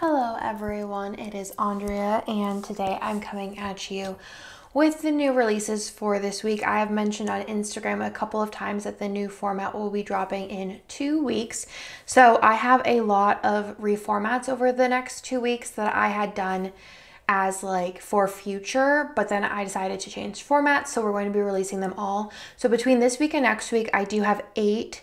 Hello everyone, it is Andrea, and today I'm coming at you with the new releases for this week. I have mentioned on Instagram a couple of times that the new format will be dropping in 2 weeks. So I have a lot of reformats over the next 2 weeks that I had done as like for future, but then I decided to change format. So we're going to be releasing them all. So between this week and next week, I do have eight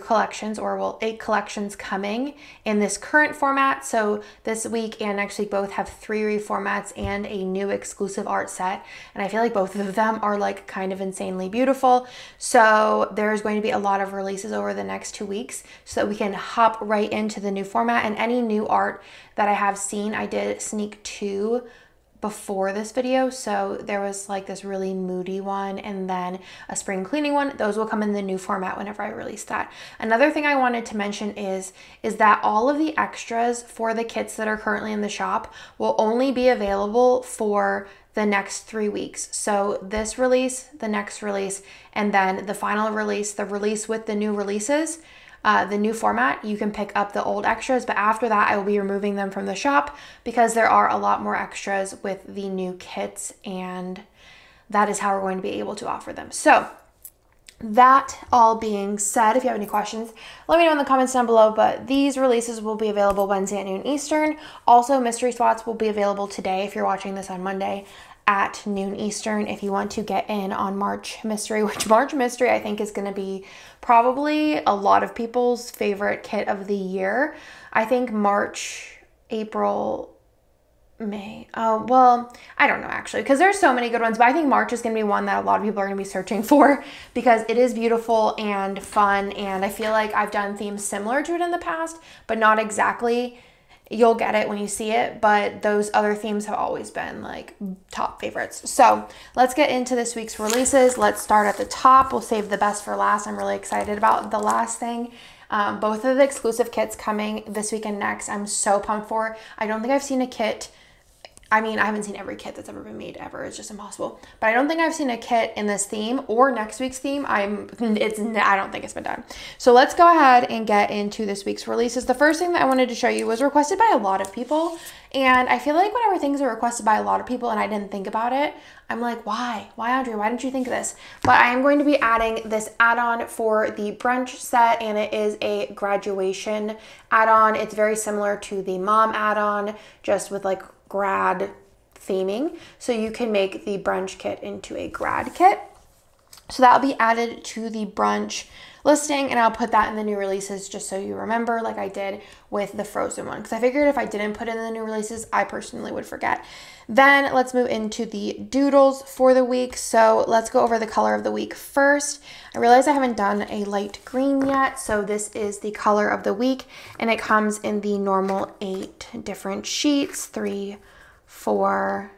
collections coming in this current format. So this week and next week both have 3 reformats and a new exclusive art set, and I feel like both of them are like kind of insanely beautiful. So there's going to be a lot of releases over the next 2 weeks so that we can hop right into the new format. And any new art that I have seen, I did sneak 2 before this video. So there was like this really moody one and then a spring cleaning one. Those will come in the new format whenever I release that. Another thing I wanted to mention is that all of the extras for the kits that are currently in the shop will only be available for the next 3 weeks. So this release, the next release, and then the final release, the release with the new releases, the new format, you can pick up the old extras, but after that I will be removing them from the shop because there are a lot more extras with the new kits, and that is how we're going to be able to offer them. So that all being said, if you have any questions, let me know in the comments down below, but these releases will be available Wednesday at noon Eastern. Also, mystery spots will be available today if you're watching this on Monday at noon Eastern if you want to get in on March Mystery, which March Mystery I think is going to be probably a lot of people's favorite kit of the year. I think March, April, May. Oh, well, I don't know actually, because there's so many good ones, but I think March is going to be one that a lot of people are going to be searching for because it is beautiful and fun, and I feel like I've done themes similar to it in the past, but not exactly. You'll get it when you see it, but those other themes have always been like top favorites. So let's get into this week's releases. Let's start at the top. We'll save the best for last. I'm really excited about the last thing. Both of the exclusive kits coming this week and next, I'm so pumped for. I don't think I've seen a kit. I mean, I haven't seen every kit that's ever been made ever. It's just impossible. But I don't think I've seen a kit in this theme or next week's theme. I don't think it's been done. So let's go ahead and get into this week's releases. The first thing that I wanted to show you was requested by a lot of people. And I feel like whenever things are requested by a lot of people and I didn't think about it, I'm like, why? Why, Audrey? Why didn't you think of this? But I am going to be adding this add-on for the brunch set, and it is a graduation add-on. It's very similar to the mom add-on, just with like grad theming. So you can make the brunch kit into a grad kit. So that'll be added to the brunch listing, and I'll put that in the new releases just so you remember, like I did with the frozen one, because I figured if I didn't put in the new releases, I personally would forget. Then let's move into the doodles for the week. So let's go over the color of the week first. I realize I haven't done a light green yet, so this is the color of the week, and it comes in the normal 8 different sheets, 3, 4,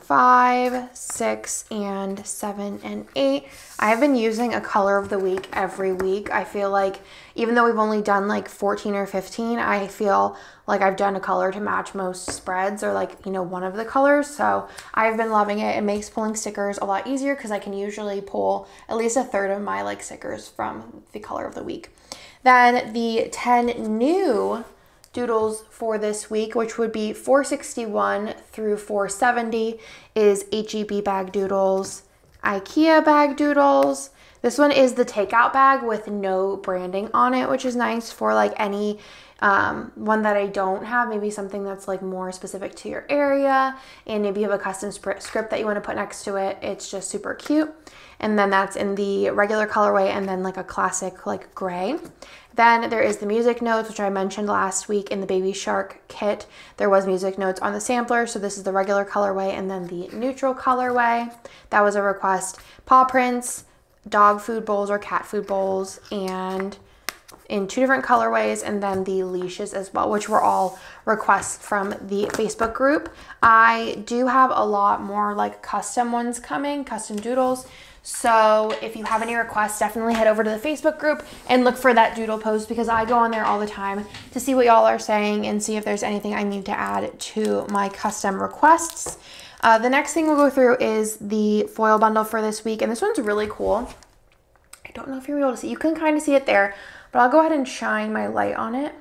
5, 6, and 7, and 8. I have been using a color of the week every week. I feel like even though we've only done like 14 or 15, I feel like I've done a color to match most spreads, or like, you know, one of the colors. So I've been loving it. It makes pulling stickers a lot easier because I can usually pull at least 1/3 of my like stickers from the color of the week. Then the 10 new doodles for this week, which would be 461 through 470, is HEB bag doodles, IKEA bag doodles. This one is the takeout bag with no branding on it, which is nice for like any one that I don't have, maybe something that's like more specific to your area, and maybe you have a custom script that you want to put next to it. It's just super cute. And then that's in the regular colorway, and then like a classic like gray. Then there is the music notes, which I mentioned last week in the Baby Shark kit. There was music notes on the sampler, so this is the regular colorway and then the neutral colorway. That was a request. Paw prints, dog food bowls or cat food bowls, and in 2 different colorways, and then the leashes as well, which were all requests from the Facebook group. I do have a lot more like custom ones coming, custom doodles. So if you have any requests, definitely head over to the Facebook group and look for that doodle post, because I go on there all the time to see what y'all are saying and see if there's anything I need to add to my custom requests. The next thing we'll go through is the foil bundle for this week, and this one's really cool. I don't know if you're able to see. You can kind of see it there, but I'll go ahead and shine my light on it.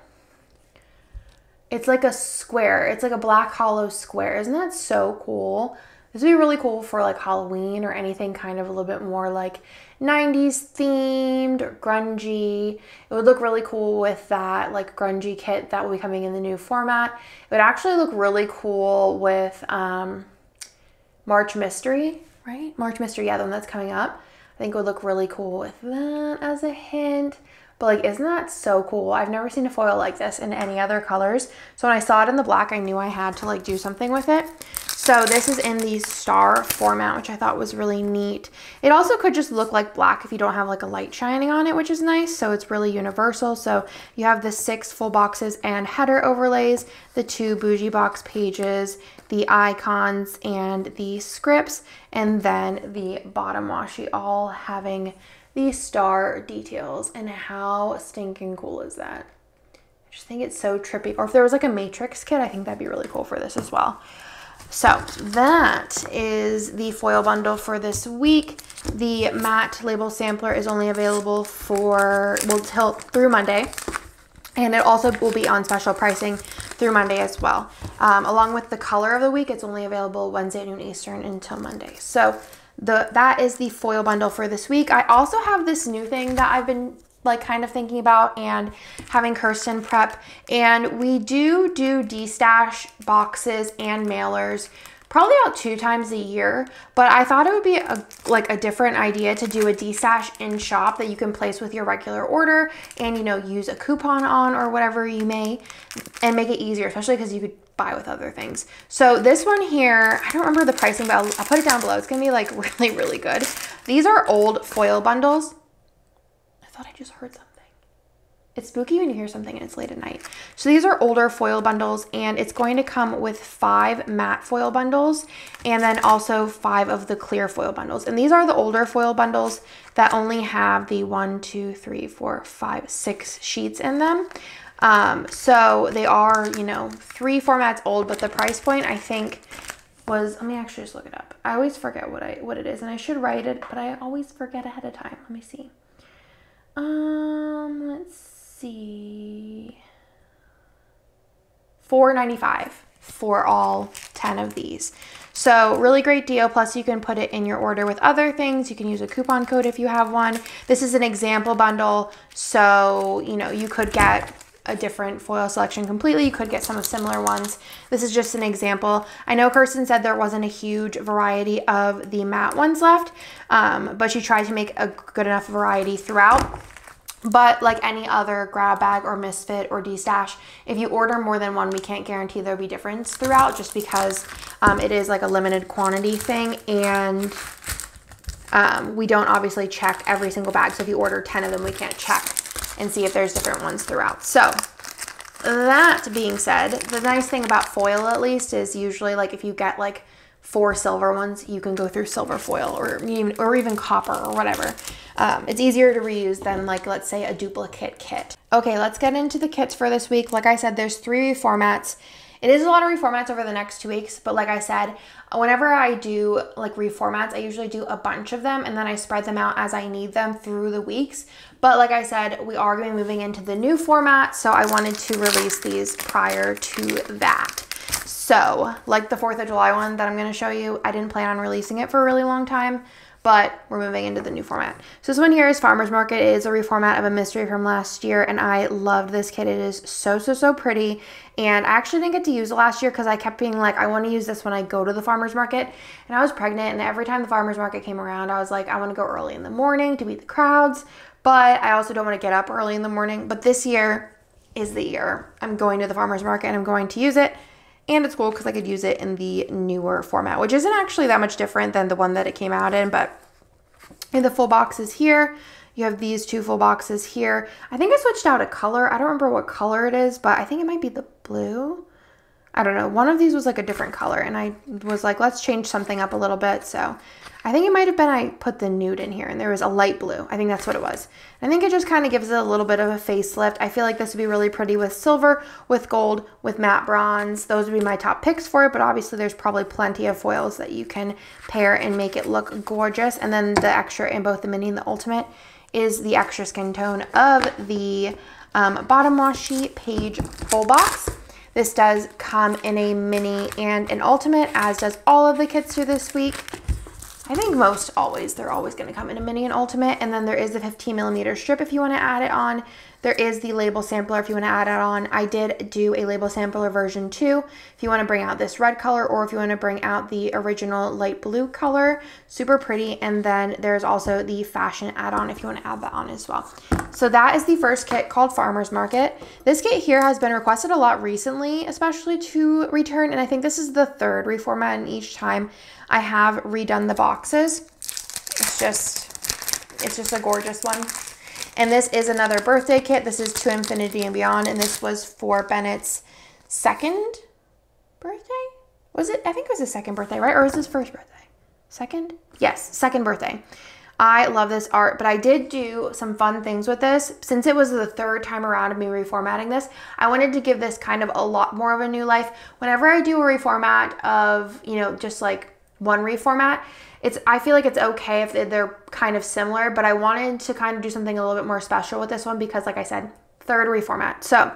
It's like a square. It's like a black hollow square. Isn't that so cool? This would be really cool for like Halloween or anything kind of a little bit more like 90s themed or grungy. It would look really cool with that like grungy kit that will be coming in the new format. It would actually look really cool with March Mystery, right? March Mystery, yeah, the one that's coming up. I think it would look really cool with that as a hint. But like, isn't that so cool? I've never seen a foil like this in any other colors. So when I saw it in the black, I knew I had to like do something with it. So this is in the star format, which I thought was really neat. It also could just look like black if you don't have like a light shining on it, which is nice. So it's really universal. So you have the 6 full boxes and header overlays, the 2 bougie box pages, the icons and the scripts, and then the bottom washi, all having the star details. And how stinking cool is that? I just think it's so trippy. Or if there was like a Matrix kit, I think that'd be really cool for this as well. So that is the foil bundle for this week. The matte label sampler is only available for, well, till through Monday. And it also will be on special pricing through Monday as well. Along with the color of the week, it's only available Wednesday at noon Eastern until Monday. So that is the foil bundle for this week. I also have this new thing that I've been like kind of thinking about and having Kirsten prep. And we do destash boxes and mailers probably about 2 times a year, but I thought it would be a different idea to do a destash in shop that you can place with your regular order and, you know, use a coupon on or whatever you may, and make it easier, especially because you could buy with other things. So this one here, I don't remember the pricing, but I'll put it down below. It's gonna be like really, really good. These are old foil bundles. I thought I just heard something. It's spooky when you hear something and it's late at night. So these are older foil bundles, and it's going to come with 5 matte foil bundles and then also 5 of the clear foil bundles. And these are the older foil bundles that only have the 1, 2, 3, 4, 5, 6 sheets in them. So they are, you know, 3 formats old, but the price point I think was, let me actually just look it up. I always forget what it is, and I should write it, but I always forget ahead of time. Let me see. Let's see. $4.95 for all 10 of these. So really great deal. Plus you can put it in your order with other things. You can use a coupon code if you have one. This is an example bundle. So, you know, you could get a different foil selection completely. You could get some of similar ones. This is just an example. I know Kirsten said there wasn't a huge variety of the matte ones left, but she tried to make a good enough variety throughout. But like any other grab bag or misfit or destash, if you order more than one, we can't guarantee there'll be difference throughout, just because it is like a limited quantity thing, and we don't obviously check every single bag. So if you order 10 of them, we can't check and see if there's different ones throughout. So that being said, the nice thing about foil at least is usually like if you get like 4 silver ones, you can go through silver foil or even copper or whatever. It's easier to reuse than like, let's say, a duplicate kit. Okay, let's get into the kits for this week. Like I said, there's 3 reformats. It is a lot of reformats over the next 2 weeks, but like I said, whenever I do like reformats, I usually do a bunch of them and then I spread them out as I need them through the weeks. But like I said, we are going to be moving into the new format, so I wanted to release these prior to that. So like the 4th of July one that I'm going to show you, I didn't plan on releasing it for a really long time, but we're moving into the new format. So this one here is Farmer's Market. It is a reformat of a mystery from last year, and I loved this kit. It is so, so, so pretty. And I actually didn't get to use it last year because I kept being like, I want to use this when I go to the Farmer's Market. And I was pregnant, and every time the Farmer's Market came around, I was like, I want to go early in the morning to beat the crowds, but I also don't want to get up early in the morning. But this year is the year I'm going to the Farmer's Market and I'm going to use it. And it's cool because I could use it in the newer format, which isn't actually that much different than the one that it came out in, but in the full boxes here, you have these 2 full boxes here. I think I switched out a color. I don't remember what color it is, but I think it might be the blue. I don't know. One of these was like a different color, and I was like, let's change something up a little bit. So I think it might have been I put the nude in here, and there was a light blue. I think that's what it was. I think it just kind of gives it a little bit of a facelift. I feel like this would be really pretty with silver, with gold, with matte bronze. Those would be my top picks for it, but obviously there's probably plenty of foils that you can pair and make it look gorgeous. And then the extra in both the mini and the ultimate is the extra skin tone of the bottom washi page full box. This does come in a mini and an ultimate, as does all of the kits through this week. I think most always, they're always going to come in a mini and ultimate. And then there is the 15mm strip if you want to add it on. There is the label sampler if you want to add it on. I did do a label sampler version too. If you want to bring out this red color, or if you want to bring out the original light blue color, super pretty. And then there's also the fashion add-on if you want to add that on as well. So that is the first kit, called Farmer's Market. This kit here has been requested a lot recently, especially to return. And I think this is the third reformat, and each time I have redone the boxes. It's just a gorgeous one. And this is another birthday kit. This is To Infinity and Beyond, and this was for Bennett's second birthday? Was it? I think it was his second birthday, right? Or was his first birthday? Second? Yes, second birthday. I love this art, but I did do some fun things with this. Since it was the third time around of me reformatting this, I wanted to give this kind of a lot more of a new life. Whenever I do a reformat of, you know, just like one reformat, I feel like it's okay if they're kind of similar, but I wanted to kind of do something a little bit more special with this one because, like I said, third reformat. So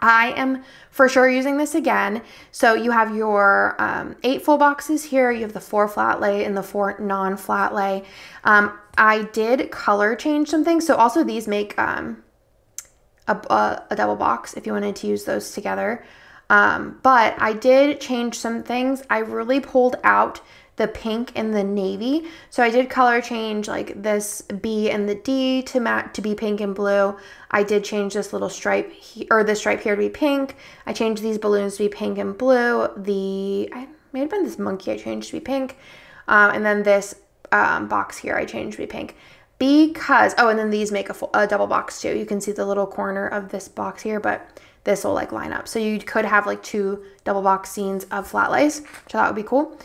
I am for sure using this again. So you have your 8 full boxes here. You have the 4 flat lay and the 4 non-flat lay. I did color change some things. So also these make a double box if you wanted to use those together. But I did change some things. I really pulled out the pink and the navy. So I did color change like this B and the D to match, to be pink and blue. I did change this little stripe or this stripe here to be pink. I changed these balloons to be pink and blue. I may have been this monkey I changed to be pink. And then this box here I changed to be pink. Because, oh, and then these make a double box too. You can see the little corner of this box here, but this will like line up. So you could have like 2 double box scenes of flat lace, so that would be cool.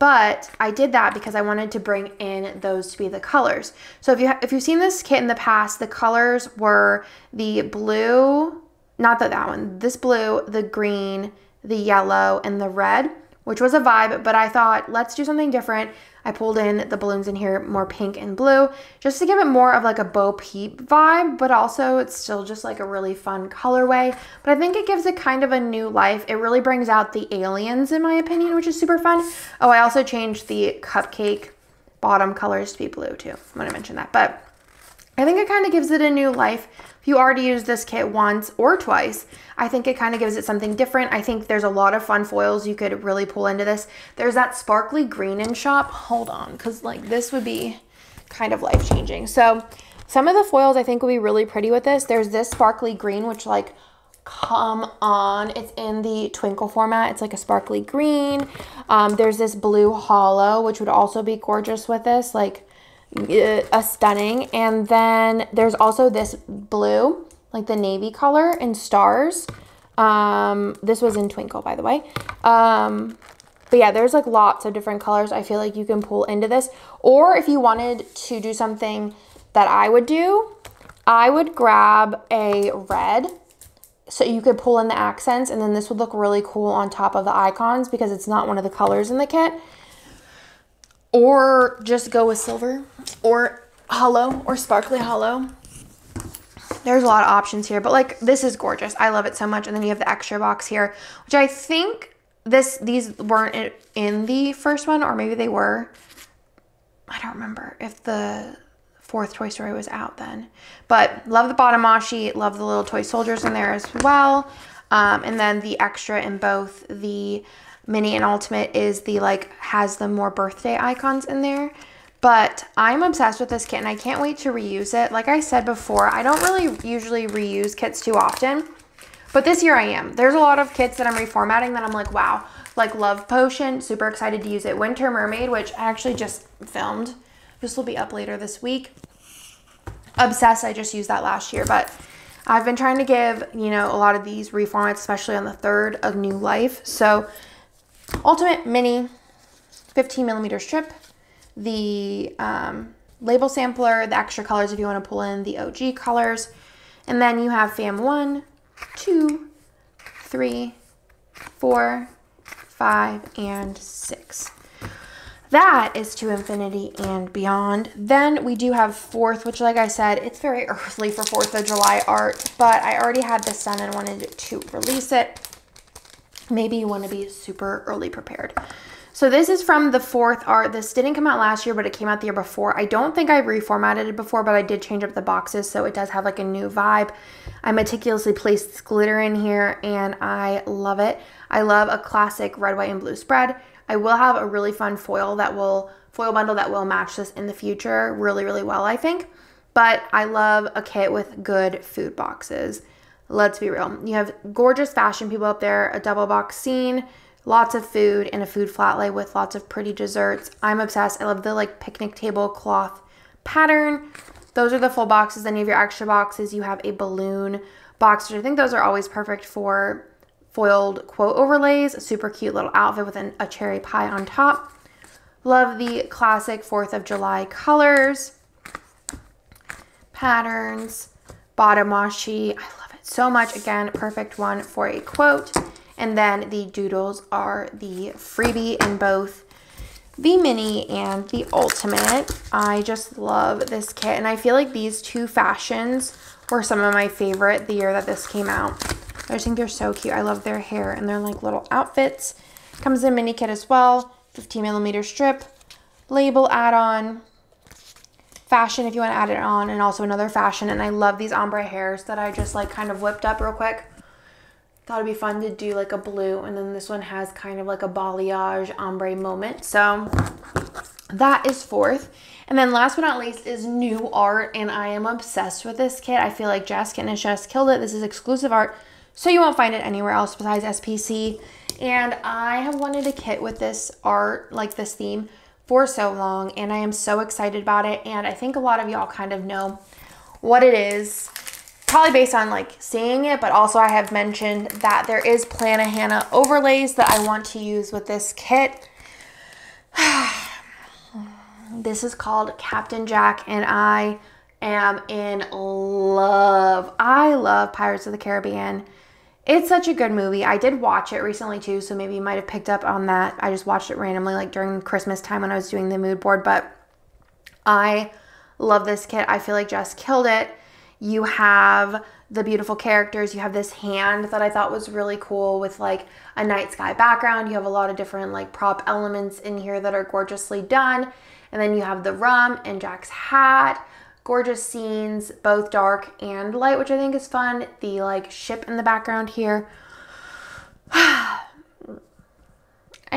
But I did that because I wanted to bring in those to be the colors. So if you've seen this kit in the past, the colors were the blue, not that one, this blue, the green, the yellow, and the red, which was a vibe, but I thought, let's do something different. I pulled in the balloons in here, more pink and blue, just to give it more of like a Bo Peep vibe, but also it's still just like a really fun colorway. But I think it gives it kind of a new life. It really brings out the aliens, in my opinion, which is super fun. Oh, I also changed the cupcake bottom colors to be blue too. I'm gonna mention that, but I think it kind of gives it a new life. If you already used this kit once or twice, I think it kind of gives it something different. I think there's a lot of fun foils you could really pull into this. There's that sparkly green in shop. Hold on, because like this would be kind of life-changing. So some of the foils I think will be really pretty with this. There's this sparkly green, which like, come on, it's in the twinkle format. It's like a sparkly green. There's this blue hollow, which would also be gorgeous with this, like a stunning. And then there's also this blue, like the navy color and stars. This was in twinkle, by the way. But yeah, there's like lots of different colors I feel like you can pull into this. Or if you wanted to do something that I would do, I would grab a red, so you could pull in the accents, and then this would look really cool on top of the icons because it's not one of the colors in the kit. Or just go with silver or hollow or sparkly hollow. There's a lot of options here, but like this is gorgeous. I love it so much. And then you have the extra box here, which I think these weren't in the first one, or maybe they were. I don't remember if the 4th Toy Story was out then, but love the Bottomashi, love the little toy soldiers in there as well. And then the extra in both the mini and ultimate is the like, has the more birthday icons in there. But I'm obsessed with this kit and I can't wait to reuse it. Like I said before, I don't really usually reuse kits too often, but this year I am. There's a lot of kits that I'm reformatting that I'm like, wow, like Love Potion, super excited to use it. Winter Mermaid, which I actually just filmed. This will be up later this week. Obsessed, I just used that last year, but I've been trying to give, you know, a lot of these reformats, especially on the third, a new life. So ultimate, mini, 15mm strip, the label sampler, the extra colors if you want to pull in the OG colors, and then you have fam 1, 2, 3, 4, 5, and 6. That is To Infinity and Beyond. Then we do have 4th, which, like I said, it's very early for 4th of July art, but I already had this done and wanted to release it. Maybe you want to be super early prepared. So this is from the 4th art. This didn't come out last year, but it came out the year before. I don't think I reformatted it before, but I did change up the boxes, so it does have like a new vibe. I meticulously placed this glitter in here, and I love it. I love a classic red, white, and blue spread. I will have a really fun foil bundle that will match this in the future really, really well, I think. But I love a kit with good food boxes. Let's be real. You have gorgeous fashion people up there, a double box scene, lots of food, and a food flat lay with lots of pretty desserts. I'm obsessed. I love the like picnic table cloth pattern. Those are the full boxes. Then you have your extra boxes. You have a balloon box, which I think those are always perfect for foiled quote overlays. A super cute little outfit with a cherry pie on top. Love the classic 4th of July colors, patterns, bottom washi. I love it so much. Again, perfect one for a quote. And then the doodles are the freebie in both the mini and the ultimate. I just love this kit. And I feel like these two fashions were some of my favorite the year that this came out. I just think they're so cute. I love their hair and their like little outfits. Comes in a mini kit as well. 15mm strip, label add-on, fashion if you want to add it on, and also another fashion. And I love these ombre hairs that I just like kind of whipped up real quick. Thought it'd be fun to do like a blue, and then this one has kind of like a balayage ombre moment. So that is 4th. And then last but not least is new art, and I am obsessed with this kit. I feel like Jess and Chess killed it. This is exclusive art, so you won't find it anywhere else besides SPC. And I have wanted a kit with this art, like this theme, for so long, and I am so excited about it. And I think a lot of y'all kind of know what it is, probably based on like seeing it, but also I have mentioned that there is Planahanna overlays that I want to use with this kit. This is called Captain Jack, and I am in love. I love Pirates of the Caribbean. It's such a good movie. I did watch it recently too, so maybe you might have picked up on that. I just watched it randomly like during Christmas time when I was doing the mood board, but I love this kit. I feel like Jess killed it. You have the beautiful characters. You have this hand that I thought was really cool with like a night sky background. You have a lot of different like prop elements in here that are gorgeously done. And then you have the rum and Jack's hat. Gorgeous scenes, both dark and light, which I think is fun. The like ship in the background here. I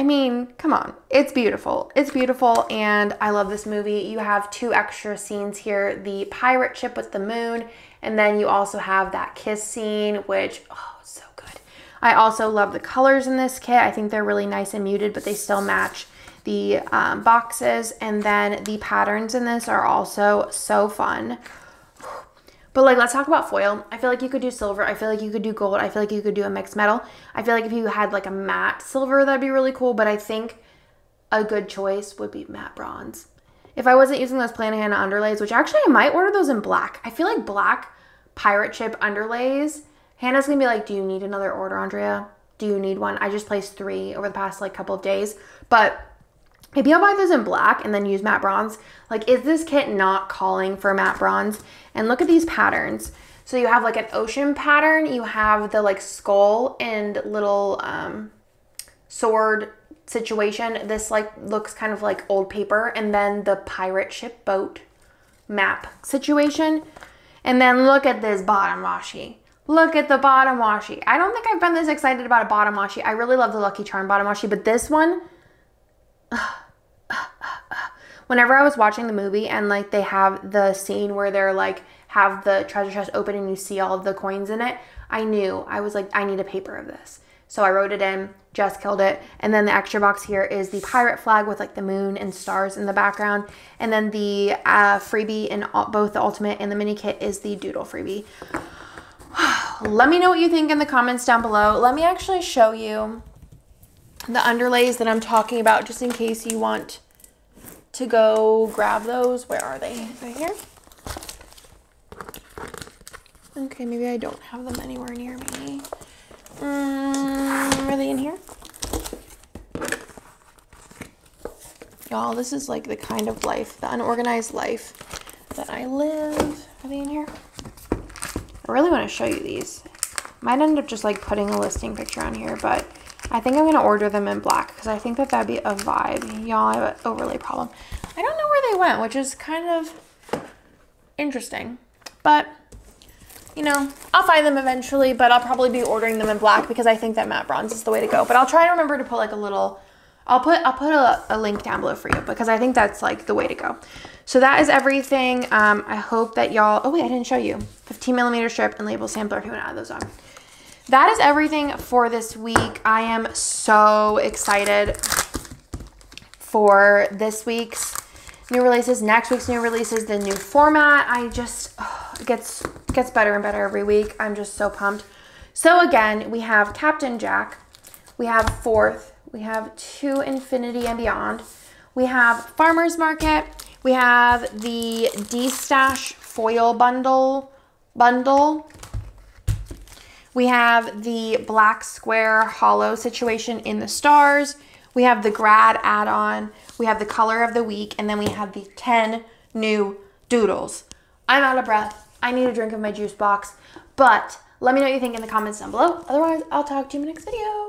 mean, come on. It's beautiful. It's beautiful, and I love this movie. You have 2 extra scenes here. The pirate ship with the moon, and then you also have that kiss scene, which, oh, so good. I also love the colors in this kit. I think they're really nice and muted, but they still match the boxes. And then the patterns in this are also so fun. But like, let's talk about foil. I feel like you could do silver. I feel like you could do gold. I feel like you could do a mixed metal. I feel like if you had like a matte silver, that'd be really cool. But I think a good choice would be matte bronze. If I wasn't using those Planahanna underlays, which actually I might order those in black. I feel like black pirate ship underlays. Hannah's gonna be like, do you need another order, Andrea? Do you need one? I just placed 3 over the past like couple of days. But maybe I'll buy those in black and then use matte bronze. Like, is this kit not calling for matte bronze? And look at these patterns. So you have like an ocean pattern. You have the like skull and little sword situation. This like looks kind of like old paper. And then the pirate ship boat map situation. And then look at this bottom washi. Look at the bottom washi. I don't think I've been this excited about a bottom washi. I really love the Lucky Charm bottom washi, but this one... Whenever I was watching the movie and like they have the scene where they're like have the treasure chest open and you see all of the coins in it, I knew, I was like, I need a paper of this. So I wrote it in. Jess killed it. And then the extra box here is the pirate flag with like the moon and stars in the background. And then the freebie in both the ultimate and the mini kit is the doodle freebie. Let me know what you think in the comments down below. Let me actually show you the underlays that I'm talking about, just in case you want to go grab those. Where are they? Right here. Okay, maybe I don't have them anywhere near me. Are they in here? Y'all, this is like the kind of life, the unorganized life that I live. Are they in here? I really want to show you these. Might end up just like putting a listing picture on here, but I think I'm going to order them in black because I think that that'd be a vibe. Y'all, I have an overlay problem. I don't know where they went, which is kind of interesting, but you know, I'll find them eventually, but I'll probably be ordering them in black because I think that matte bronze is the way to go. But I'll try to remember to put like a little, I'll put a link down below for you because I think that's like the way to go. So that is everything. I hope that y'all, oh wait, I didn't show you. 15mm strip and label sampler if you want to add those on. That is everything for this week. I am so excited for this week's new releases, next week's new releases, the new format. I just, oh, it gets better and better every week. I'm just so pumped. So again, we have Captain Jack, we have Fourth, we have To Infinity and Beyond, we have Farmer's Market, we have the D-Stash Foil Bundle. We have the Black Square Hollow situation in the stars. We have the grad add-on. We have the color of the week. And then we have the 10 new doodles. I'm out of breath. I need a drink of my juice box. But let me know what you think in the comments down below. Otherwise, I'll talk to you in the next video.